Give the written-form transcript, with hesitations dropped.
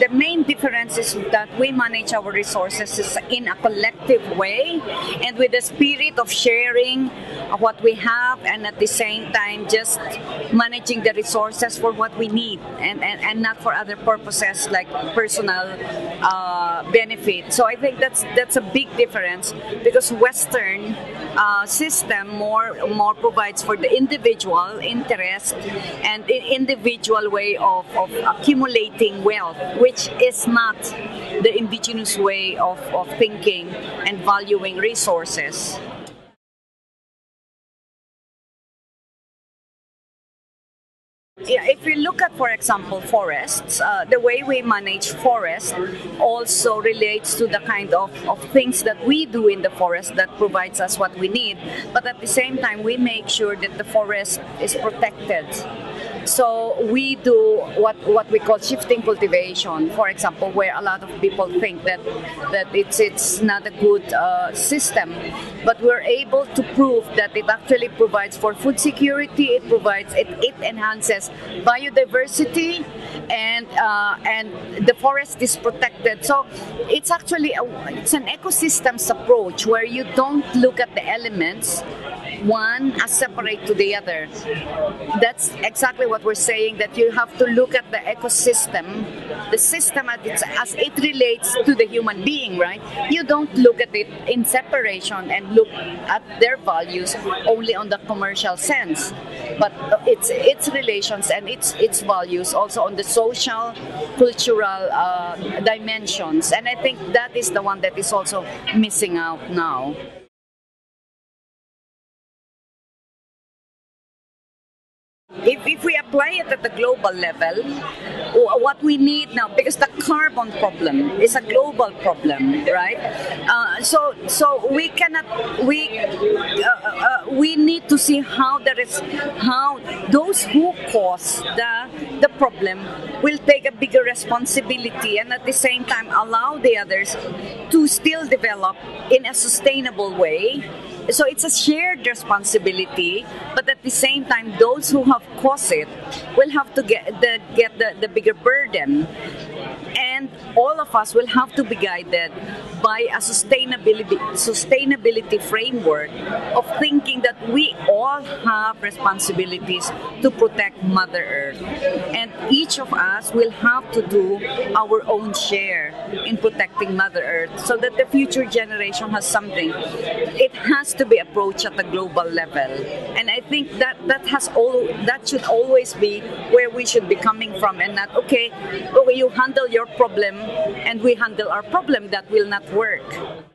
The main difference is that we manage our resources in a collective way and with the spirit of sharing what we have, and at the same time just managing the resources for what we need and not for other purposes like personal benefit. So I think that's a big difference, because Western system more provides for the individual interest and individual way of accumulating wealth, which is not the indigenous way of thinking and valuing resources. If we look at, for example, forests, the way we manage forests also relates to the kind of things that we do in the forest that provides us what we need. But at the same time, we make sure that the forest is protected. So we do what we call shifting cultivation, for example, where a lot of people think that it's not a good system, but we're able to prove that it actually provides for food security. It provides it enhances biodiversity, and the forest is protected. So it's actually it's an ecosystems approach where you don't look at the elements one as separate to the other. That's exactly what we're saying, that you have to look at the ecosystem, the system as it relates to the human being, right? You don't look at it in separation and look at their values only on the commercial sense, but its relations and its values also on the social, cultural dimensions. And I think that is the one that is also missing out now. If we apply it at the global level, what we need now, because the carbon problem is a global problem, right? So we cannot, we need to see how those who cause the problem will take a bigger responsibility, and at the same time allow the others to still develop in a sustainable way. So it's a shared responsibility, but at the same time, those who have caused it will have to get the bigger burden. And all of us will have to be guided by a sustainability framework of thinking that we all have responsibilities to protect Mother Earth. And each of us will have to do our own share in protecting Mother Earth so that the future generation has something. It has to be approached at the global level. And I think that should always be where we should be coming from, and not, okay, you handle your problem and we handle our problem. That will not work.